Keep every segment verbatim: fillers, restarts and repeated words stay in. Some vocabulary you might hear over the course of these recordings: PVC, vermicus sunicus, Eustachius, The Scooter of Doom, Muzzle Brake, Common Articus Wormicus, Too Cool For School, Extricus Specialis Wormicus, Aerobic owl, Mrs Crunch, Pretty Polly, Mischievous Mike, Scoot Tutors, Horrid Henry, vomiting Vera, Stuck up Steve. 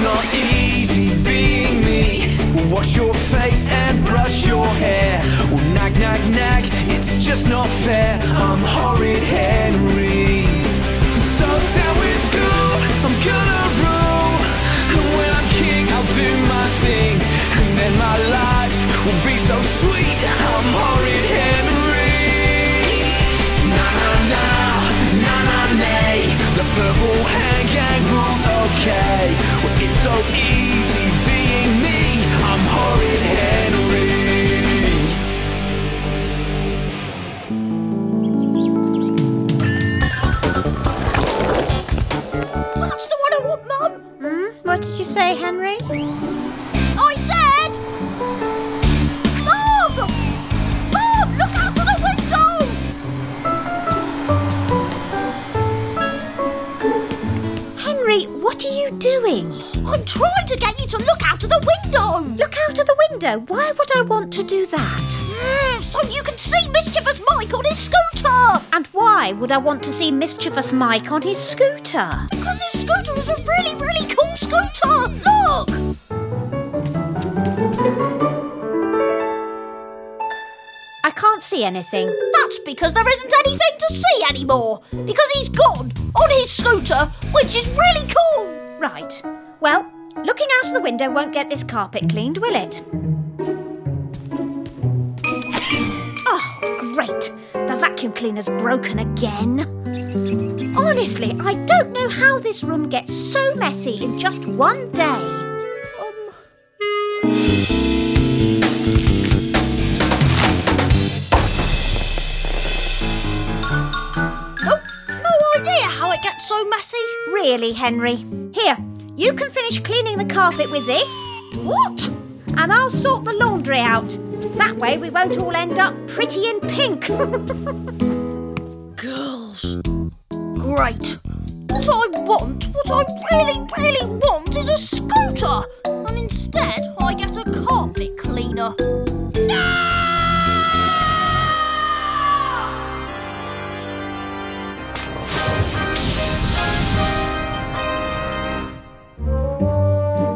It's not easy being me. Wash your face and brush your hair. Well, nag, nag, nag, it's just not fair. I'm Horrid Henry. So down with school, I'm gonna rule. And when I'm king, I'll do my thing. And then my life will be so sweet. I'm Horrid Henry. Na na na, na na nay. The purple hand gang rules, okay. Well, it's so easy being me. I'm Horrid Henry. That's the one I want, Mum! Mm, what did you say, Henry? I said... Mum! Mum, look out of the window! Henry, what are you doing? I'm trying to get you to look out of the window! Look out of the window? Why would I want to do that? Mm, so you can see Mischievous Mike on his scooter! And why would I want to see Mischievous Mike on his scooter? Because his scooter is a really, really cool scooter! Look! I can't see anything. That's because there isn't anything to see anymore. Because he's gone on his scooter, which is really cool! Right. Well, looking out of the window won't get this carpet cleaned, will it? Oh, great. The vacuum cleaner's broken again. Honestly, I don't know how this room gets so messy in just one day. Um... Nope, no idea how it gets so messy. Really, Henry? Here, you can finish cleaning the carpet with this. What? And I'll sort the laundry out. That way we won't all end up pretty in pink. Girls. Great. What I want, what I really, really want is a scooter. And instead I get a carpet cleaner. No!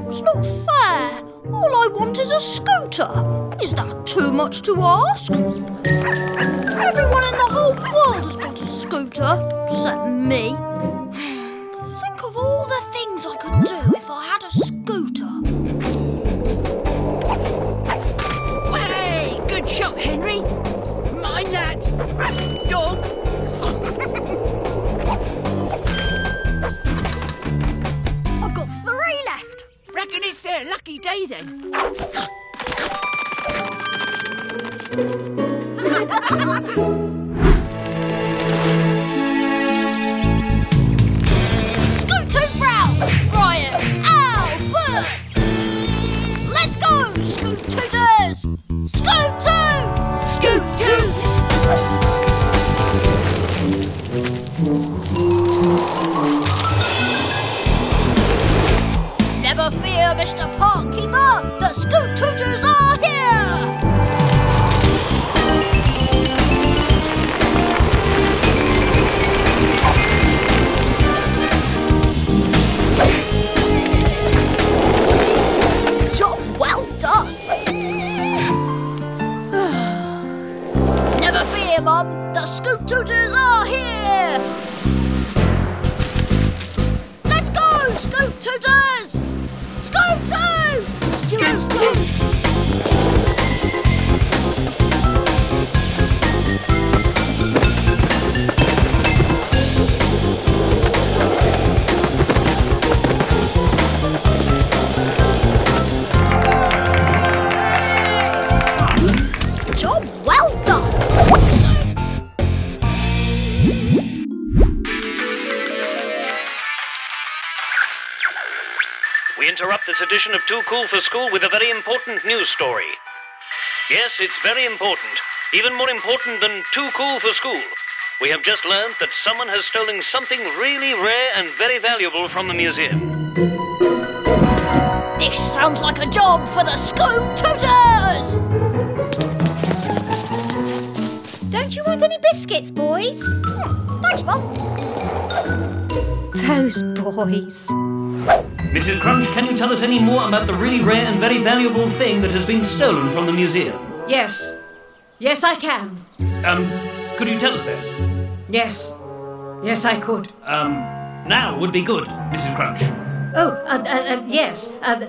It's not fair. All I want is a scooter. Is that too much to ask? Everyone in the whole world has got a scooter, except me. Think of all the things I could do if I had a scooter. Hey, good shot, Henry. Mind that, dog. I've got three left. Reckon it's their lucky day then. Scooter Ralph, Brian, Al, Bert. Let's go, Scoot Tutors! Scoot Toot! Scoot Toot! Never fear, Mister Park Keeper. The Scoot Tutors are here! Mum, the Scoot Tutors are here! Let's go, Scoot Tutors! Scoot Toot! Scoot Toot! This edition of Too Cool for School with a very important news story. Yes, it's very important. Even more important than Too Cool for School. We have just learned that someone has stolen something really rare and very valuable from the museum. This sounds like a job for the Scoot Tutors! Don't you want any biscuits, boys? Mm, thanks, Mum. those boys. Missus Crunch, can you tell us any more about the really rare and very valuable thing that has been stolen from the museum? Yes. Yes, I can. Um, could you tell us that? Yes. Yes, I could. Um, now would be good, Missus Crunch. Oh, uh, uh, uh, yes. Uh, uh,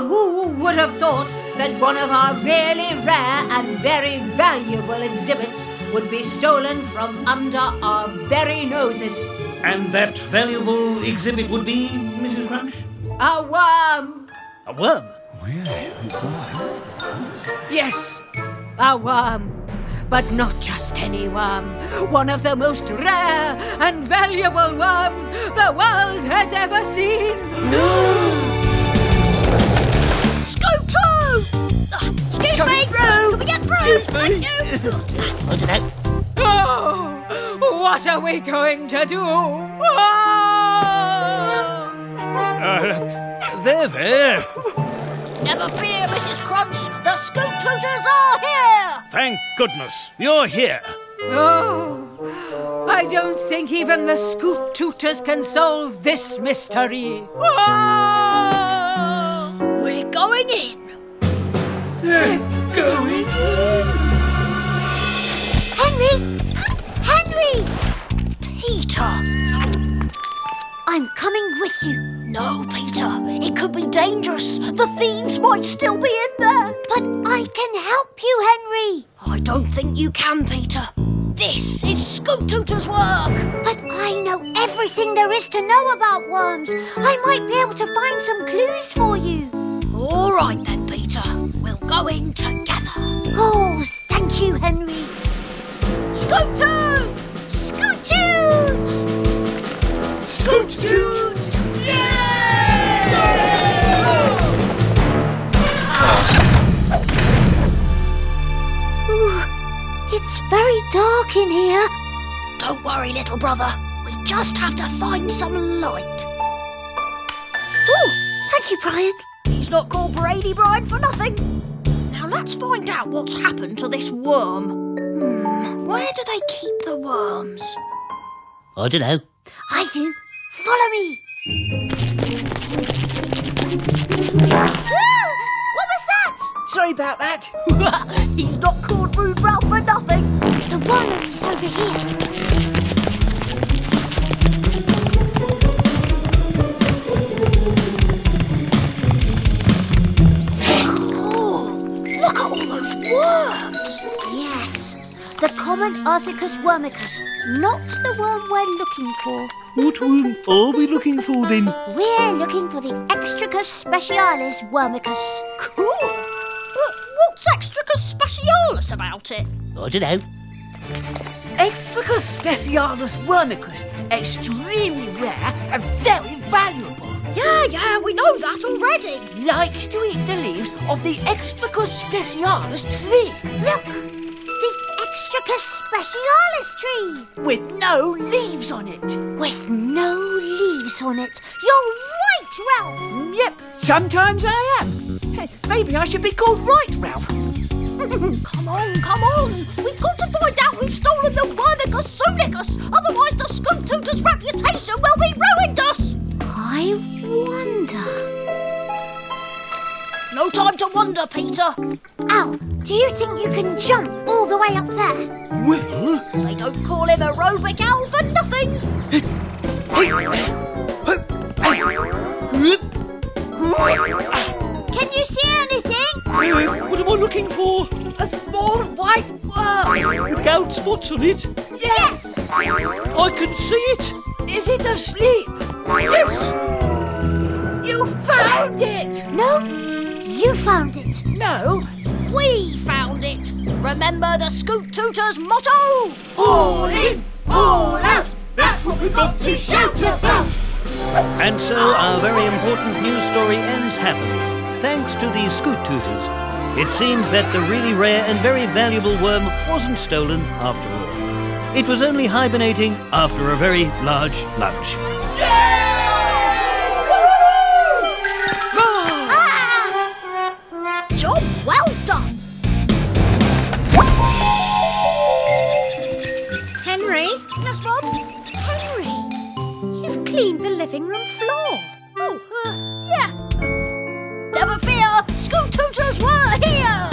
who would have thought that one of our really rare and very valuable exhibits would be stolen from under our very noses? And that valuable exhibit would be, Missus Crunch? A worm! A worm? Really? Yes, a worm. But not just any worm. One of the most rare and valuable worms the world has ever seen. No! Scooter! Uh, excuse Come me! Through. Can we get through? Excuse Thank me. you! I don't know. Oh! What are we going to do? Oh. Uh, there, there. Never fear, Missus Crunch. The Scoot Tutors are here! Thank goodness, you're here. Oh, I don't think even the Scoot Tutors can solve this mystery. Oh! We're going in. They're going in. Henry! Henry! Peter! I'm coming with you. No, Peter, it could be dangerous. The thieves might still be in there. But I can help you, Henry. I don't think you can, Peter. This is Scoot Tutors' work. But I know everything there is to know about worms. I might be able to find some clues for you. All right then, Peter. We'll go in together. Oh, thank you, Henry. Scoot Toots! Scoot Toots! Scoot Toots! It's very dark in here. Don't worry, little brother. We just have to find some light. Oh, thank you, Brian. He's not called Brady Brian for nothing. Now let's find out what's happened to this worm. Hmm, where do they keep the worms? I don't know. I do. Follow me. Ah! What was that? Sorry about that. He's not called Rude Ralph for nothing. The worm is over here. Oh, look at all those worms. Yes, the Common Articus Wormicus, not the worm we're looking for. What worm are we looking for, then? We're looking for the Extricus Specialis Wormicus. Cool! But what's Extricus Specialis about it? I don't know. Extricus Specialis Wormicus, extremely rare and very valuable. Yeah, yeah, we know that already. Likes to eat the leaves of the Extricus Specialis tree. Look! Extricus Specialis tree. With no leaves on it. With no leaves on it. You're right, Ralph. Yep, sometimes I am. Hey, maybe I should be called Right Ralph. Come on, come on. We've got to find out who's stolen the Vermicus Sunicus. Otherwise the Scoot Tutors' reputation will be ruined us. I wonder. No time to wonder, Peter. Al, do you think you can jump all the way up there? Well... They don't call him Aerobic Owl for nothing. Can you see anything? What am I looking for? A small white worm. With gold spots on it? Yes. Yes. I can see it. Is it asleep? Yes. You found it. No, you found it. No. We found it. Remember the Scoot Tutors' motto? All in, all out. That's what we've got to shout about. And so our very important news story ends happily, thanks to the Scoot Tutors. It seems that the really rare and very valuable worm wasn't stolen after all. It was only hibernating after a very large lunch. Yay! Job well done! Henry? Yes, Bob? Henry, you've cleaned the living room floor. Oh, uh, yeah. Never fear, Scoot Tutors were here!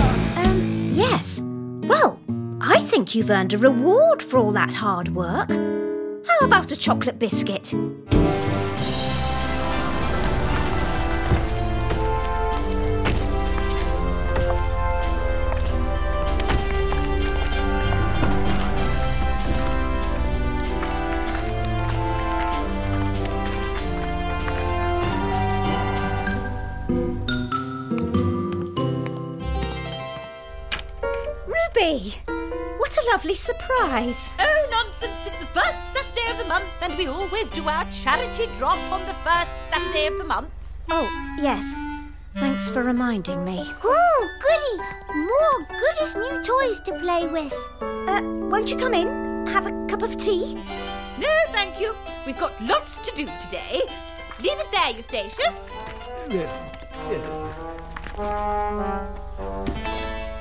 Um, yes. Well, I think you've earned a reward for all that hard work. How about a chocolate biscuit? What a lovely surprise. Oh, nonsense. It's the first Saturday of the month and we always do our charity drop on the first Saturday of the month. Oh, yes. Thanks for reminding me. Oh, goody. More goodish new toys to play with. Uh, won't you come in? Have a cup of tea? No, thank you. We've got lots to do today. Leave it there, Eustachius. Yes, yes.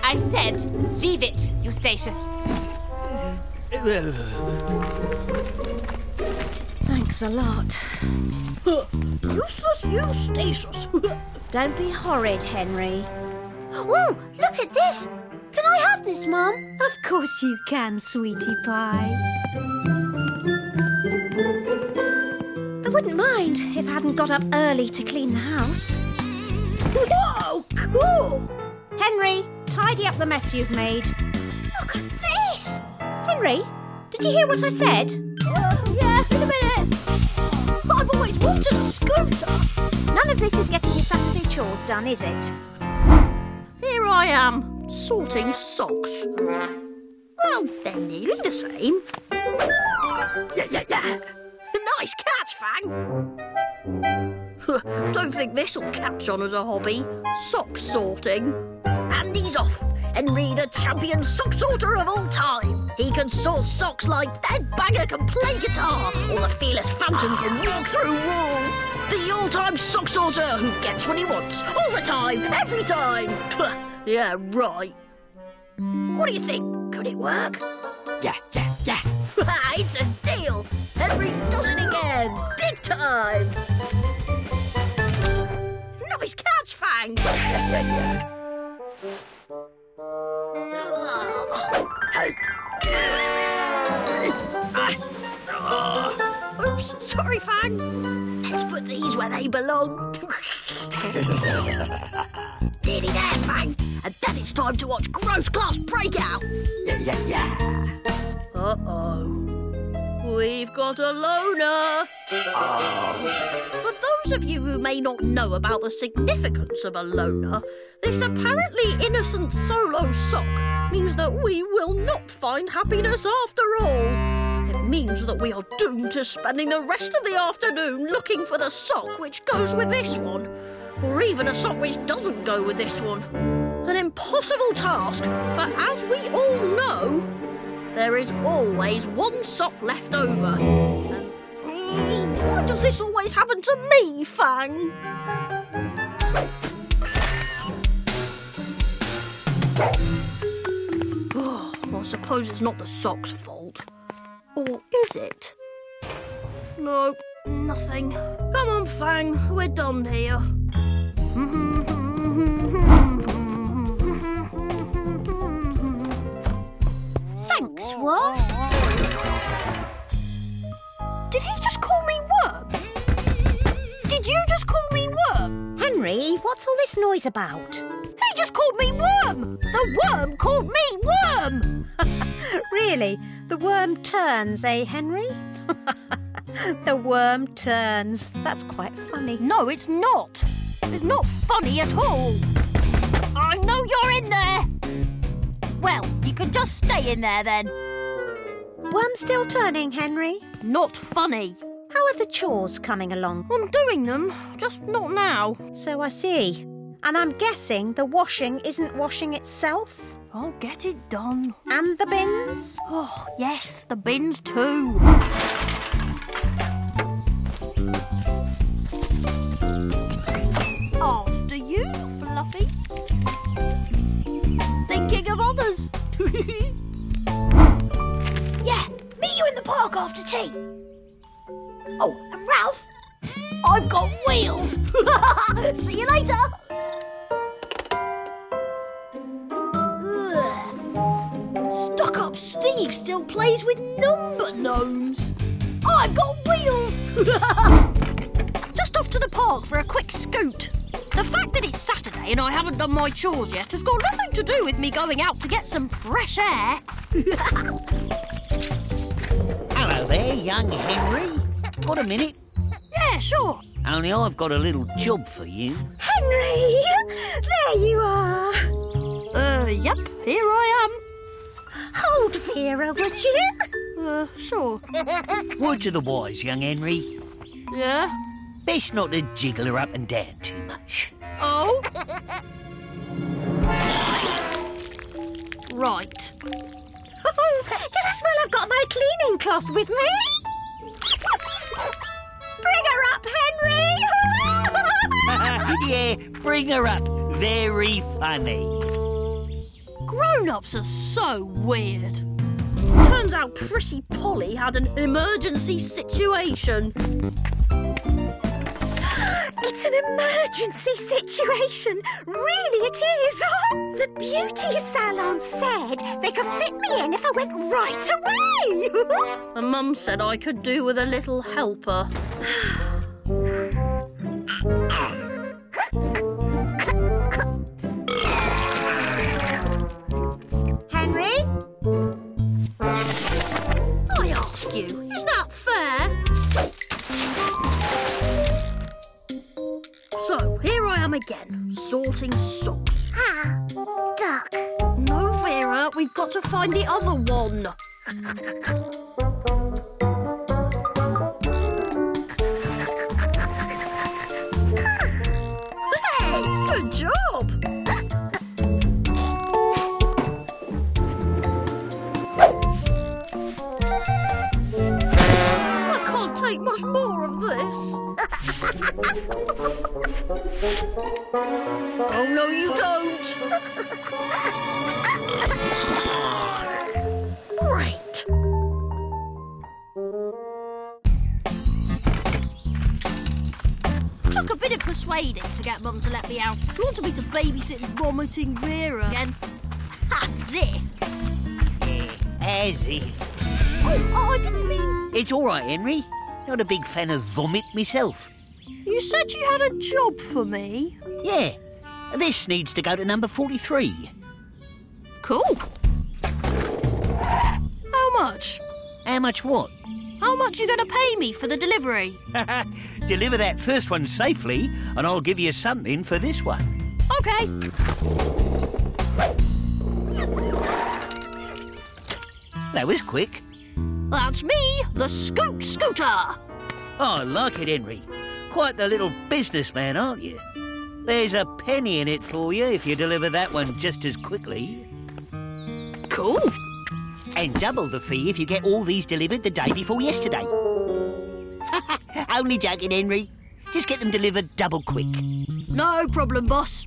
I said, leave it, Eustachius. Thanks a lot. Useless Eustachius. Don't be horrid, Henry. Oh, look at this. Can I have this, Mum? Of course you can, sweetie pie. I wouldn't mind if I hadn't got up early to clean the house. Whoa, cool! Henry, tidy up the mess you've made. Look at this! Henry, did you hear what I said? Oh, yeah, in a minute. But I've always wanted a scooter. None of this is getting your Saturday chores done, is it? Here I am, sorting socks. Well, they're nearly the same. Yeah, yeah, yeah. Nice catch, Fang. Don't think this'll catch on as a hobby. Sock sorting. Andy's off. Henry, the champion sock sorter of all time. He can sort socks like that banger can play guitar, or the fearless phantom can walk through walls. The all-time sock sorter who gets what he wants, all the time, every time. Yeah, right. What do you think? Could it work? Yeah, yeah, yeah. It's a deal. Henry does it again. Big time. Nice catch, Fang. Oops, sorry, Fang. Let's put these where they belong. Nearly there, Fang. And then it's time to watch Gross Class Breakout. Yeah, yeah, yeah. Uh-oh. We've got a loner. Oh. For those of you who may not know about the significance of a loner, this apparently innocent solo sock means that we will not find happiness after all. It means that we are doomed to spending the rest of the afternoon looking for the sock which goes with this one, or even a sock which doesn't go with this one. An impossible task, for as we all know, there is always one sock left over. Why does this always happen to me, Fang? Oh, well, I suppose it's not the sock's fault. Or is it? No, nothing. Come on, Fang, we're done here. Thanks, Worm. Did he just call me Worm? Did you just call me Worm? Henry, what's all this noise about? He just called me Worm! The Worm called me Worm! Really? The Worm turns, eh, Henry? The Worm turns. That's quite funny. No, it's not. It's not funny at all. I know you're in there. Well, you can just stay in there then. Worm still turning, Henry? Not funny. How are the chores coming along? I'm doing them, just not now. So I see. And I'm guessing the washing isn't washing itself? I'll get it done. And the bins? Oh, yes, the bins too. After you, Fluffy. Thinking of others. Yeah, meet you in the park after tea. Oh, and Ralph, wheels. See you later. Ugh. Stuck Up Steve still plays with number gnomes. I've got wheels. Just off to the park for a quick scoot. The fact that it's Saturday and I haven't done my chores yet has got nothing to do with me going out to get some fresh air. Hello there, young Henry. Got a minute? Yeah, sure. Only I've got a little job for you. Henry! There you are. Uh, yep, here I am. Hold Vera, would you? Uh, sure. Word to the wise, young Henry. Yeah? Best not to jiggle her up and down too much. Oh? Right. Oh, just as well I've got my cleaning cloth with me. Bring her up, Henry! Yeah, bring her up. Very funny. Grown-ups are so weird. Turns out Pretty Polly had an emergency situation. It's an emergency situation. Really it is. The beauty salon said they could fit me in if I went right away. And Mum said I could do with a little helper. Henry? I ask you, is that fair? So, here I am again, sorting socks. Ah, duck. No, Vera, we've got to find the other one. Much more of this. Oh, no, you don't. Great. Took a bit of persuading to get Mum to let me out. She wanted me to babysit vomiting Vera again. As if. Yeah, as if. Oh, I didn't mean... It's all right, Henry. Not a big fan of vomit myself. You said you had a job for me? Yeah. This needs to go to number forty-three. Cool. How much? How much what? How much you going to pay me for the delivery? Deliver that first one safely and I'll give you something for this one. OK. That was quick. That's me, the Scoot Scooter. Oh, I like it, Henry. Quite the little businessman, aren't you? There's a penny in it for you if you deliver that one just as quickly. Cool. And double the fee if you get all these delivered the day before yesterday. Only joking, Henry. Just get them delivered double quick. No problem, boss.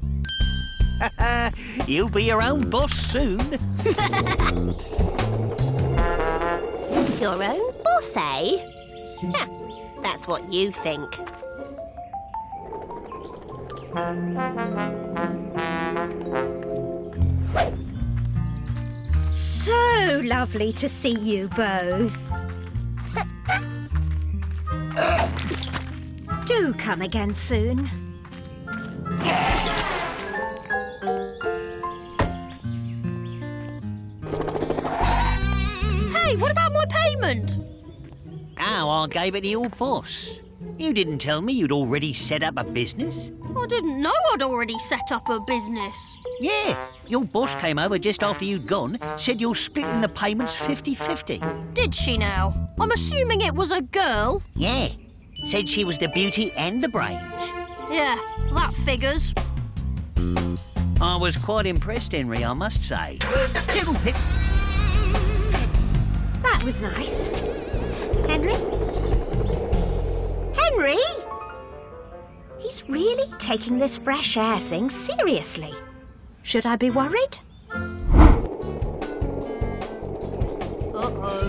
You'll be your own boss soon. Your own boss, eh? Ha, that's what you think. So lovely to see you both. Do come again soon. What about my payment? Oh, I gave it to your boss. You didn't tell me you'd already set up a business. I didn't know I'd already set up a business. Yeah, your boss came over just after you'd gone, said you're splitting the payments fifty fifty. Did she now? I'm assuming it was a girl. Yeah, said she was the beauty and the brains. Yeah, that figures. I was quite impressed, Henry, I must say. Little pip. That was nice. Henry? Henry? He's really taking this fresh air thing seriously. Should I be worried? Uh-oh.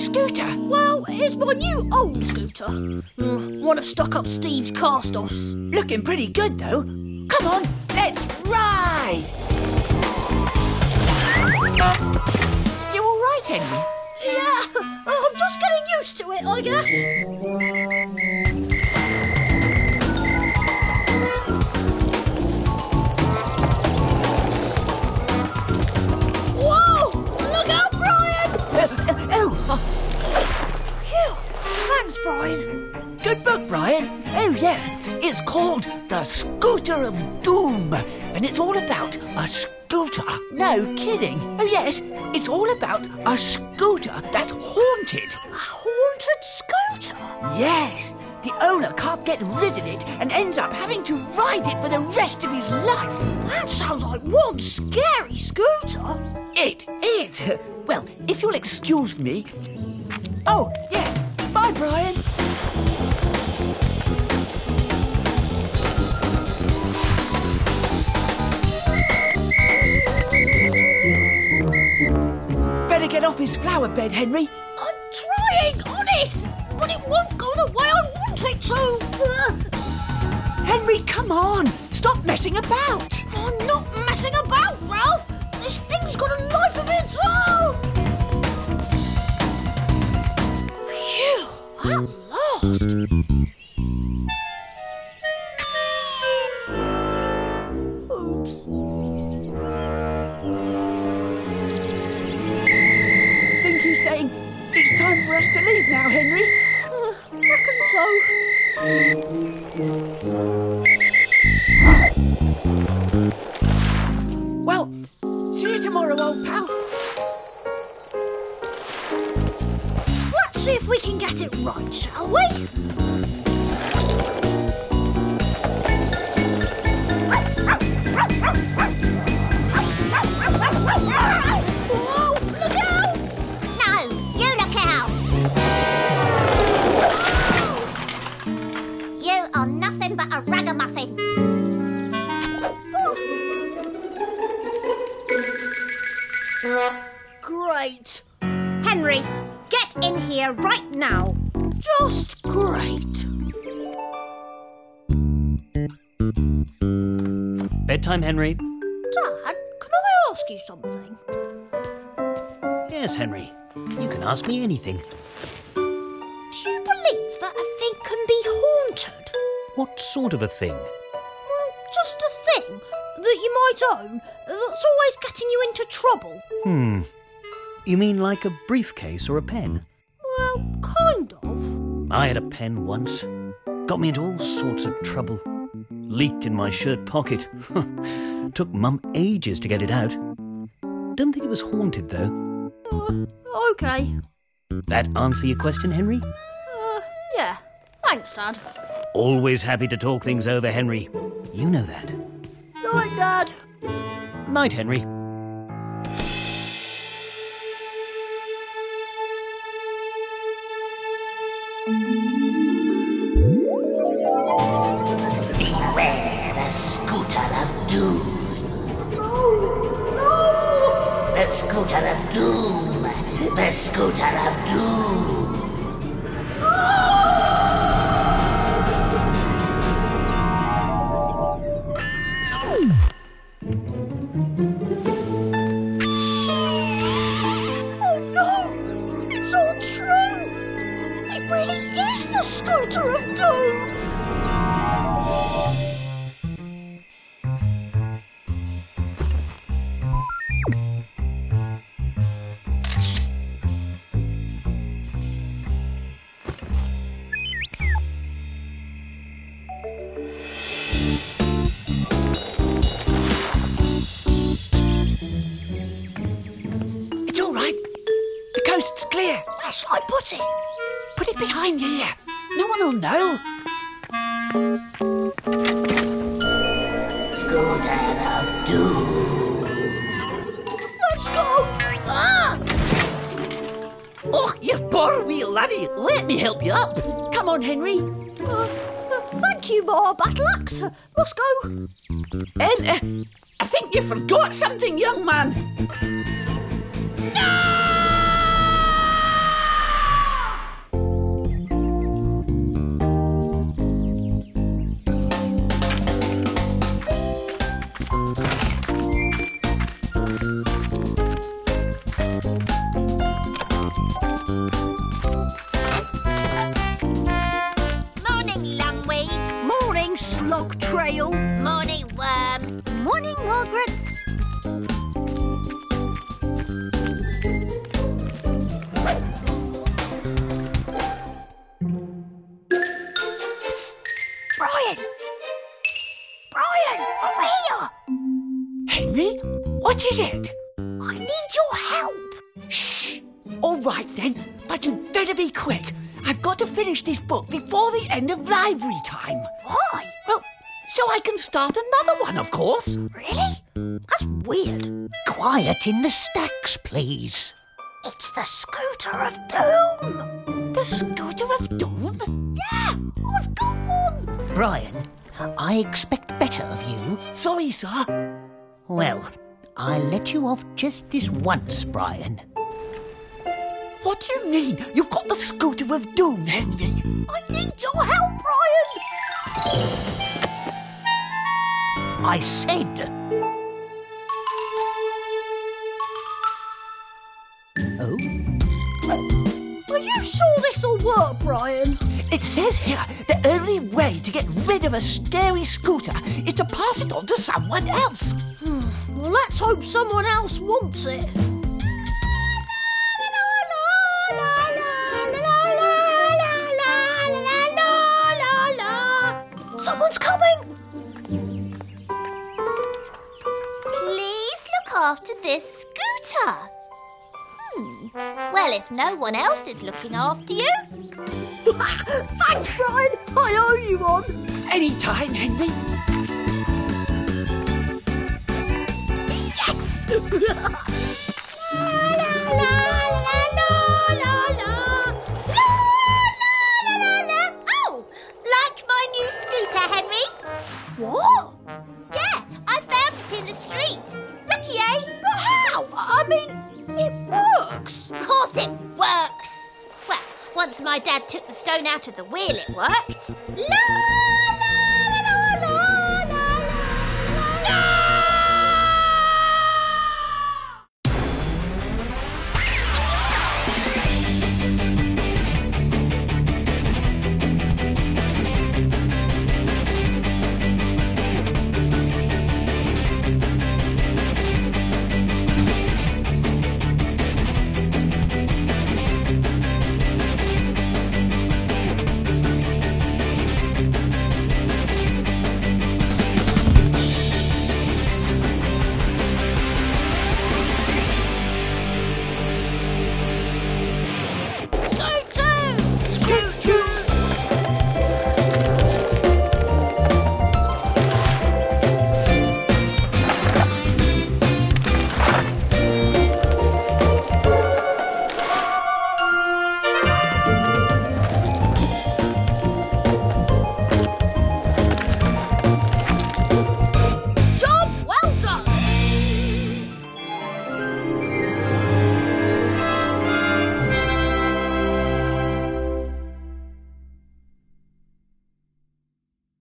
scooter? Well, it's my new old scooter. Mm, one of Stuck Up Steve's cast-offs. Looking pretty good, though. Come on, let's ride! You all right, Henry? Yeah, I'm just getting used to it, I guess. Brian. Good book, Brian. Oh, yes. It's called The Scooter of Doom, and it's all about a scooter. No kidding. Oh, yes. It's all about a scooter that's haunted. A haunted scooter? Yes. The owner can't get rid of it and ends up having to ride it for the rest of his life. That sounds like one scary scooter. It is. Well, if you'll excuse me... Oh, yes. Yeah. Bye, Brian. Better get off his flower bed, Henry. I'm trying, honest, but it won't go the way I want it to. Henry, come on. Stop messing about. I'm not messing about, Ralph. This thing's got a life of its own. I'm lost. Oops. I think he's saying it's time for us to leave now, Henry. Uh, reckon so. Well, see you tomorrow, old pal. See if we can get it right, shall we? Whoa, look out! No, you look out! Whoa! You are nothing but a ragamuffin. Oh. Great. Henry. Get in here right now. Just great. Bedtime, Henry. Dad, can I ask you something? Yes, Henry. You can ask me anything. Do you believe that a thing can be haunted? What sort of a thing? Mm, just a thing that you might own that's always getting you into trouble. Hmm. You mean like a briefcase or a pen? Well, kind of. I had a pen once. Got me into all sorts of trouble. Leaked in my shirt pocket. Took Mum ages to get it out. Don't think it was haunted, though. Uh, OK. That answer your question, Henry? Uh, yeah. Thanks, Dad. Always happy to talk things over, Henry. You know that. Night, Dad. Night, Henry. Beware the Scooter of Doom. No, no! The Scooter of Doom. The Scooter of Doom. No! Oh no! It's all true. It really is. The Scooter of Doom! It's all right. The coast's clear. That's right, put it. Put it behind you, yeah. No one will know. Scooter of Doom. Let's go. Ah! Oh, you poor wee laddie. Let me help you up. Come on, Henry. Uh, thank you, Bob Battleaxe. Must go. Um, uh, I think you forgot something, young man. No! What is it? I need your help. Shh. All right then, but you'd better be quick. I've got to finish this book before the end of library time. Why? Well, so I can start another one, of course. Really? That's weird. Quiet in the stacks, please. It's the Scooter of Doom. The Scooter of Doom? Yeah, I've got one. Brian, I expect better of you. Sorry, sir. Well, I'll let you off just this once, Brian. What do you mean? You've got the Scooter of Doom, Henry. I need your help, Brian. I said... Oh? Are you sure this'll work, Brian? It says here the only way to get rid of a scary scooter is to pass it on to someone else. Hmm. Well, let's hope someone else wants it. Someone's coming! Please look after this scooter. Hmm. Well, if no one else is looking after you... Thanks, Brian! I owe you one! Anytime, Henry. Yes! La, la, la, la. What? Yeah, I found it in the street. Lucky, eh? But how? I mean, it works. Of course it works. Well, once my dad took the stone out of the wheel, it worked. La